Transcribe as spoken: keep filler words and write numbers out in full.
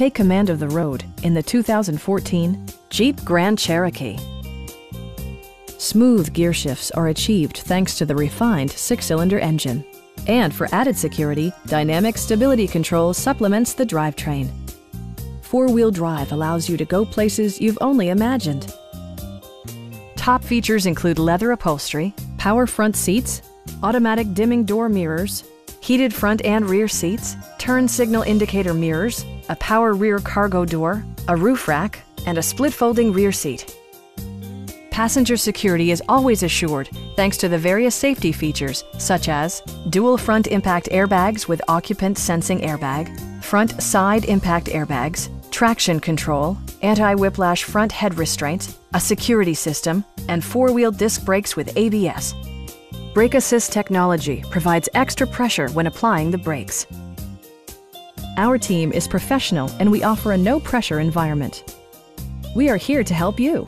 Take command of the road in the two thousand fourteen Jeep Grand Cherokee. Smooth gear shifts are achieved thanks to the refined six-cylinder engine. And for added security, Dynamic Stability Control supplements the drivetrain. Four-wheel drive allows you to go places you've only imagined. Top features include leather upholstery, power front seats, automatic dimming door mirrors, heated front and rear seats, turn signal indicator mirrors, a power rear cargo door, a roof rack, and a split folding rear seat. Passenger security is always assured thanks to the various safety features such as dual front impact airbags with occupant sensing airbag, front side impact airbags, traction control, anti-whiplash front head restraints, a security system, and four-wheel disc brakes with A B S. Brake assist technology provides extra pressure when applying the brakes. Our team is professional and we offer a no-pressure environment. We are here to help you.